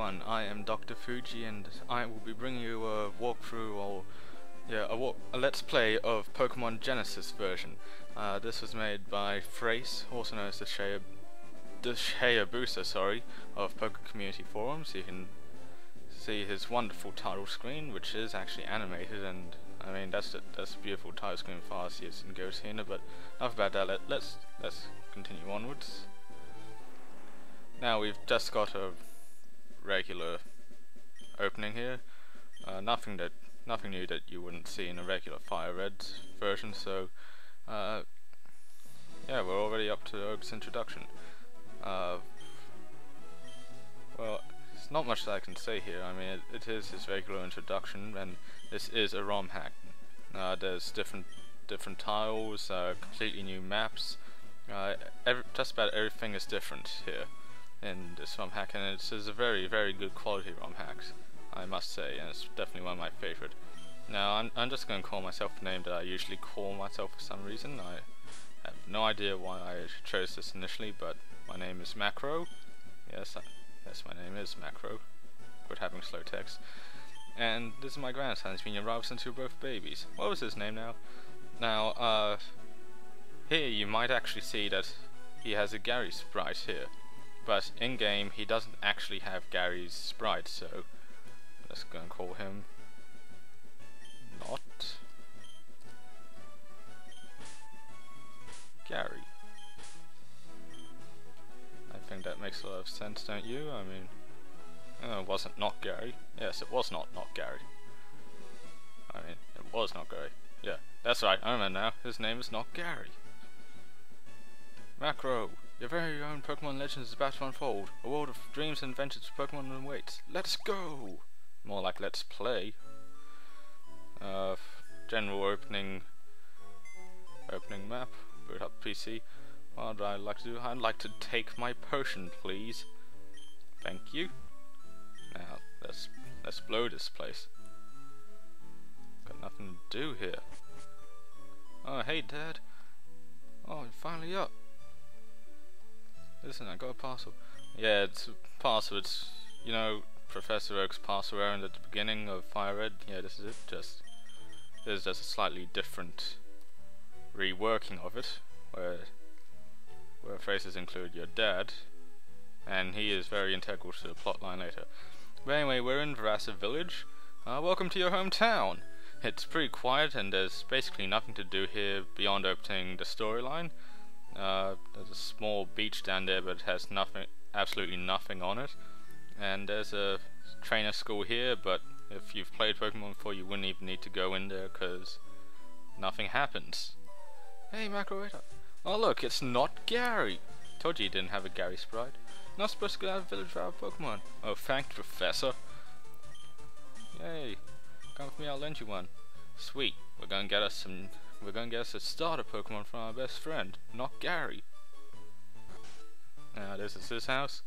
everyone, I am Dr. Fuji and I will be bringing you a walkthrough or a let's play of Pokemon Genesis version. This was made by Thrace, also known as the Sheabusa, of PokeCommunity forums. You can see his wonderful title screen, which is actually animated, and I mean that's a beautiful title screen for us here in Gosina. But enough about that. Let's continue onwards. Now we've just got a regular opening here. Nothing new that you wouldn't see in a regular FireRed version. So yeah, we're already up to Oak's introduction. Well, it's not much that I can say here. I mean, it is his regular introduction, and this is a ROM hack. There's different tiles, completely new maps. Just about everything is different here in this ROM hack, and it is a very, very good quality ROM hack, I must say, and it's definitely one of my favourite. Now, I'm just going to call myself the name that I usually call myself for some reason. I have no idea why I chose this initially, but my name is Macro. Yes, my name is Macro. Quit having slow text. And this is my grandson. He's been around since we were both babies. What was his name now? Now, here you might actually see that he has a Gary sprite here, but in game he doesn't actually have Gary's sprite, so let's go and call him Not Gary. I think that makes a lot of sense, don't you? I mean, oh, it wasn't Not Gary. Yes, it was not Gary. I mean, it was Not Gary. Yeah, that's right, I remember now. His name is Not Gary. Macro, your very own Pokemon Legends is about to unfold. A world of dreams and adventures for Pokemon awaits. Let's go! More like let's play. General opening map. Boot up PC. What would I like to do? I'd like to take my potion, please. Thank you. Now let's blow this place. Got nothing to do here. Oh, hey, Dad. Oh, you're finally up. Listen, I got a parcel. Yeah, it's a parcel. It's, you know, Professor Oak's parcel errand at the beginning of FireRed. Yeah, this is it. There's just a slightly different reworking of it, where phrases include your dad, and he is very integral to the plotline later. But anyway, we're in Verassa Village. Welcome to your hometown. It's pretty quiet, and there's basically nothing to do here beyond opening the storyline. There's a small beach down there, but it has nothing, absolutely nothing on it. And there's a trainer school here, but if you've played Pokemon before, you wouldn't even need to go in there because nothing happens. Hey, Macro, wait up. Oh look, it's Not Gary. Told you he didn't have a Gary sprite. Not supposed to go out of the village without Pokemon. Oh, thanks, Professor. Yay! Come with me, I'll lend you one. Sweet. We're gonna get us a starter Pokemon from our best friend, Not Gary. Now this is his house.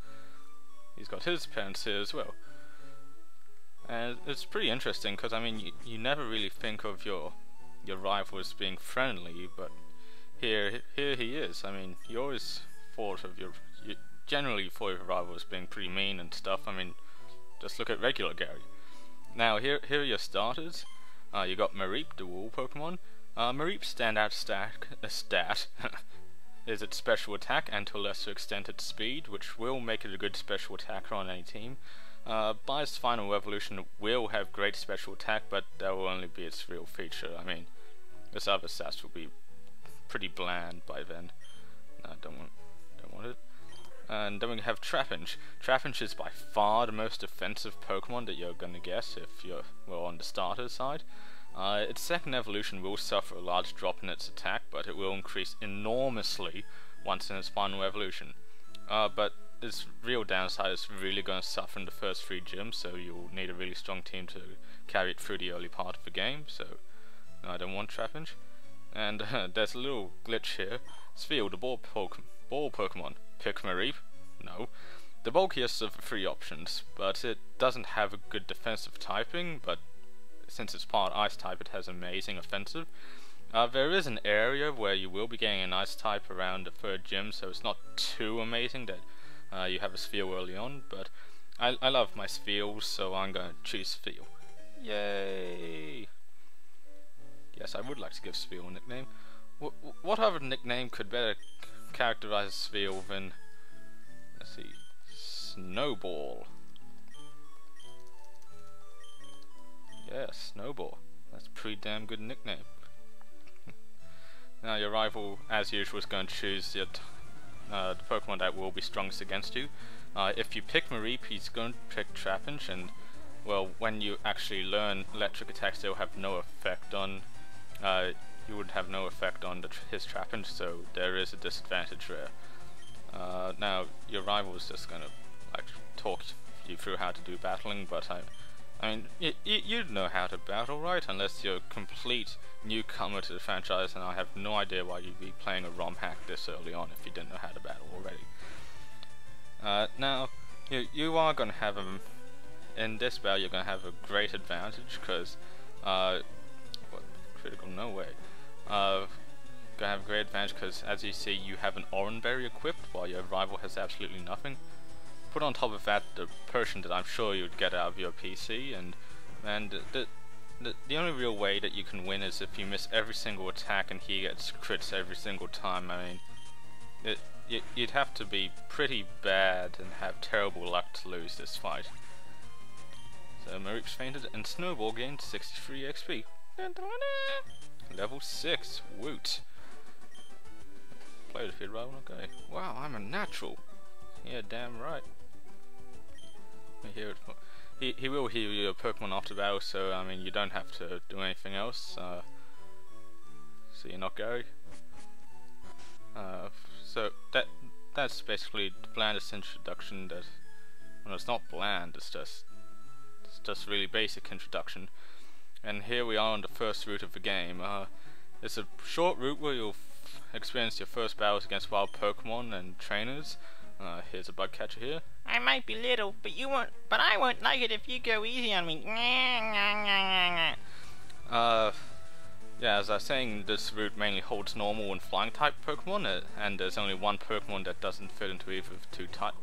He's got his parents here as well. And it's pretty interesting because, I mean, you never really think of your rivals being friendly, but here he is. I mean, you always thought of you generally thought of your rivals being pretty mean and stuff. I mean, just look at regular Gary. Now here are your starters. You got Mareep, the wall Pokemon. Mareep's standout stat is its special attack, and to a lesser extent its speed, which will make it a good special attacker on any team. By its final evolution, it will have great special attack, but that will only be its real feature. I mean, its other stats will be pretty bland by then. No, don't want it. And then we have Trapinch. Trapinch is by far the most offensive Pokemon that you're going to guess if you're on the starter side. Its second evolution will suffer a large drop in its attack, but it will increase enormously once in its final evolution. But its real downside is really going to suffer in the first three gyms, so you'll need a really strong team to carry it through the early part of the game, so no, I don't want Trapinch. And there's a little glitch here. Spheal, the ball Pokemon. Pick Mareep? No. The bulkiest of the three options, but it doesn't have a good defensive typing, but since it's part ice type, it has amazing offensive. There is an area where you will be getting an ice type around the third gym, so it's not too amazing that you have a Spheal early on, but I love my Spheal, so I'm going to choose Spheal. Yay! Yes, I would like to give Spheal a nickname. What other nickname could better characterize Spheal than... let's see... Snowball. Yeah, Snowball. That's a pretty damn good nickname. Now your rival, as usual, is going to choose the Pokemon that will be strongest against you. If you pick Mareep, he's going to pick Trapinch, and well, when you actually learn electric attacks, they'll have no effect on. You would have no effect on his Trapinch, so there is a disadvantage there. Now your rival is just going to like talk you through how to do battling, but I mean, you know how to battle, right? Unless you're a complete newcomer to the franchise, and I have no idea why you'd be playing a ROM hack this early on if you didn't know how to battle already. Now, you are going to have in this battle, you're going to have a great advantage, because, what, critical, no way. Going to have a great advantage, because as you see, you have an Oranberry equipped, while your rival has absolutely nothing. Put on top of that the Persian that I'm sure you'd get out of your PC, and the only real way that you can win is if you miss every single attack and he gets crits every single time. I mean, you'd have to be pretty bad and have terrible luck to lose this fight. So Mareep's fainted and Snowball gained 63 XP. Level 6, woot. Play defeat rival, okay. Wow, I'm a natural. Yeah, damn right. He will heal your Pokemon after battle, so I mean you don't have to do anything else. So you're not Gary. So that's basically the blandest introduction that. Well, it's not bland. It's just really basic introduction. And here we are on the first route of the game. It's a short route where you'll experience your first battles against wild Pokemon and trainers. Here's a bug catcher here. I might be little, but I won't like it if you go easy on me. Yeah, as I was saying, this route mainly holds normal and flying type Pokemon, and there's only one Pokemon that doesn't fit into either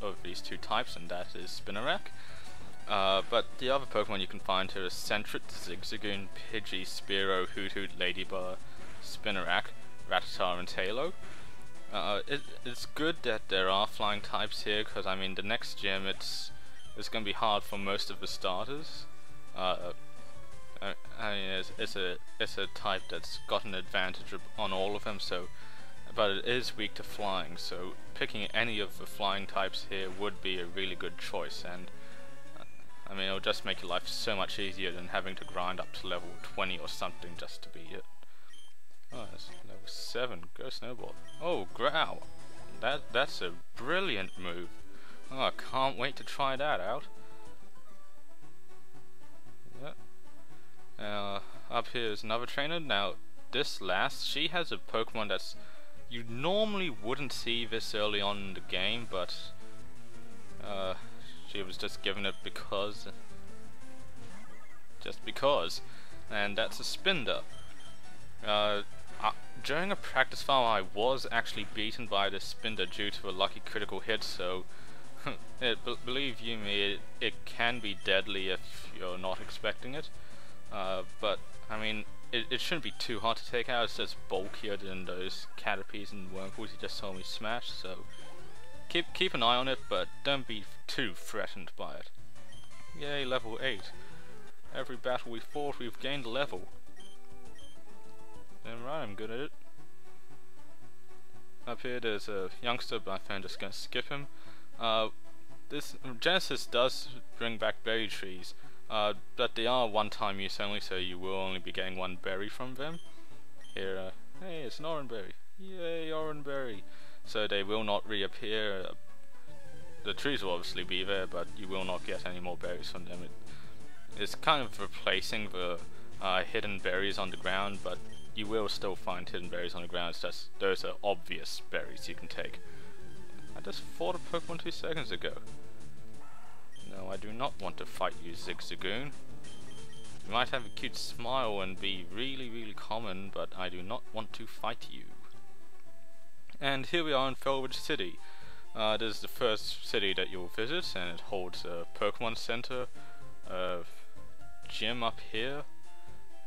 of these two types, and that is Spinarak. But the other Pokemon you can find here is Sentret, Zigzagoon, Pidgey, Spearow, Hoot Hoot, Ladybug, Spinarak, Rattata, and Taillow. It's good that there are flying types here, because I mean the next gym it's going to be hard for most of the starters. I mean it's a type that's got an advantage on all of them, so but it is weak to flying, so picking any of the flying types here would be a really good choice, and I mean it'll just make your life so much easier than having to grind up to level 20 or something just to be it. Oh, that's level 7. Go Snowball. Oh, Growl. That's a brilliant move. Oh, I can't wait to try that out. Yeah. Up here is another trainer. Now, this last, she has a Pokemon that's you normally wouldn't see this early on in the game, but she was just given it because, and that's a Spinda. During a practice farm, I was actually beaten by the Spinda due to a lucky critical hit, so believe you me, it can be deadly if you're not expecting it. But I mean, it shouldn't be too hard to take out. It's just bulkier than those Caterpies and Wormholes you just saw me smash. So keep an eye on it, but don't be too threatened by it. Yay, level 8! Every battle we fought, we've gained a level. Right, I'm good at it. Up here there's a youngster, but I think I'm just going to skip him. This Genesis does bring back berry trees, but they are one-time use only, so you will only be getting one berry from them. Here, hey, it's an Oranberry. Yay, Oranberry! So they will not reappear. The trees will obviously be there, but you will not get any more berries from them. It's kind of replacing the hidden berries on the ground, but you will still find hidden berries on the ground. It's just those are obvious berries you can take. I just fought a Pokemon 2 seconds ago. No, I do not want to fight you, Zigzagoon. You might have a cute smile and be really, really common, but I do not want to fight you. And here we are in Felbridge City. This is the first city that you'll visit, and it holds a Pokemon Center, a gym up here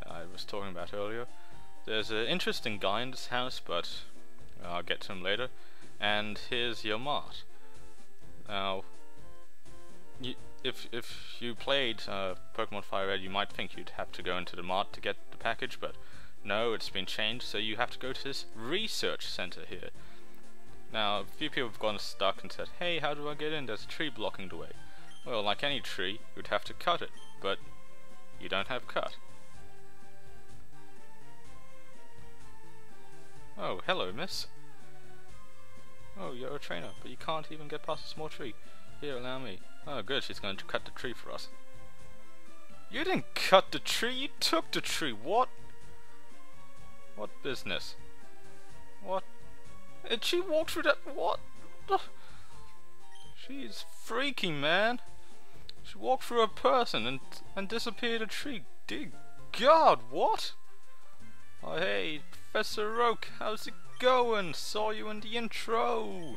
I was talking about earlier. There's an interesting guy in this house, but I'll get to him later. And here's your mart. Now, if you played Pokemon FireRed, you might think you'd have to go into the mart to get the package, but no, it's been changed, so you have to go to this research center here. Now, a few people have gotten stuck and said, hey, how do I get in? There's a tree blocking the way. Well, like any tree, you'd have to cut it, but you don't have cut. Oh, hello, miss. Oh, you're a trainer, but you can't even get past a small tree. Here, allow me. Oh, good, she's going to cut the tree for us. You didn't cut the tree, you took the tree. What? What business? What? And she walked through that. What? She's freaky, man. She walked through a person and disappeared a tree. Dear God, what? Oh, hey, Professor Oak, how's it going? Saw you in the intro.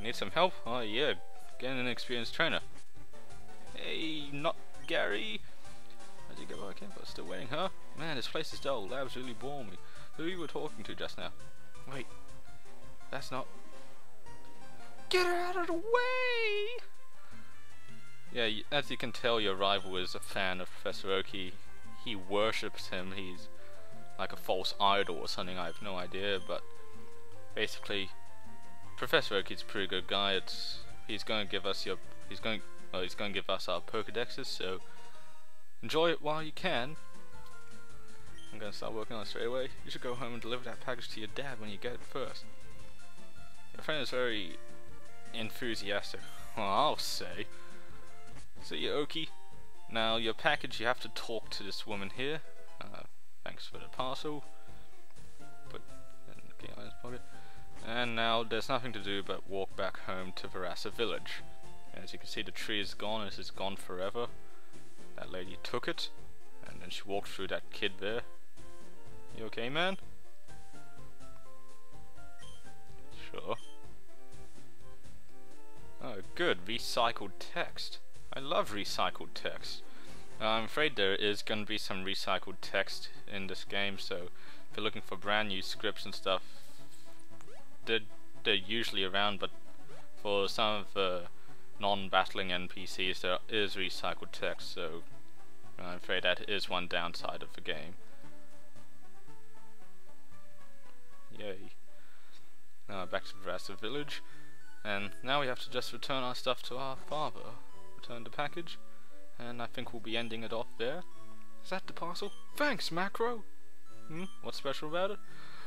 Need some help? Oh yeah, getting an experienced trainer. Hey, Not Gary. I did get back in, but still waiting, huh? Man, this place is dull. That was really boring me. Who you were talking to just now? Wait, that's not... Get her out of the way! Yeah, as you can tell, your rival is a fan of Professor Oak. He worships him. He's like a false idol or something, I have no idea, but basically Professor Oak is a pretty good guy. He's going to give us our Pokédexes, so enjoy it while you can. I'm going to start working on it straight away. You should go home and deliver that package to your dad when you get it first. Your friend is very enthusiastic, well, I'll say. See you, Okie. Now, your package, you have to talk to this woman here. Thanks for the parcel. Put it in the guy's pocket. And now, there's nothing to do but walk back home to Verassa Village. As you can see, the tree is gone. This is gone forever. That lady took it, and then she walked through that kid there. You okay, man? Sure. Oh, good. Recycled text. I love recycled text. I'm afraid there is going to be some recycled text in this game, so if you're looking for brand new scripts and stuff, they're usually around, but for some of the non-battling NPCs, there is recycled text, so I'm afraid that is one downside of the game. Yay. Back to Verassa Village, and now we have to just return our stuff to our father. Return the package, and I think we'll be ending it off there. Is that the parcel? Thanks, Macro! Hmm? What's special about it?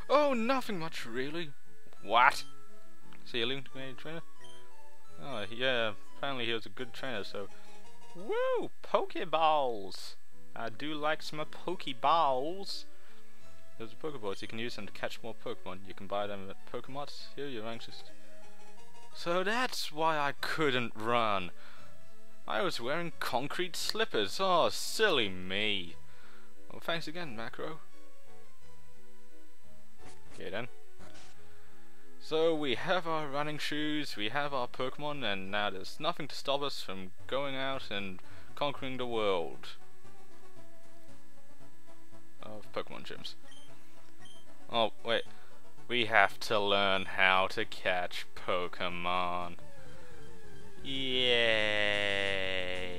Oh, nothing much, really. What? So you're linked to a trainer? Oh, yeah, apparently he was a good trainer, so... Woo! Pokeballs! I do like some Pokeballs! There's Pokeballs, you can use them to catch more Pokemon. You can buy them at Pokemots. Here, you're anxious. So that's why I couldn't run! I was wearing concrete slippers. Oh, silly me. Well, thanks again, Macro. Okay then. So we have our running shoes, we have our Pokemon, and now there's nothing to stop us from going out and conquering the world of Pokemon gyms. Oh, wait. We have to learn how to catch Pokemon. Yay!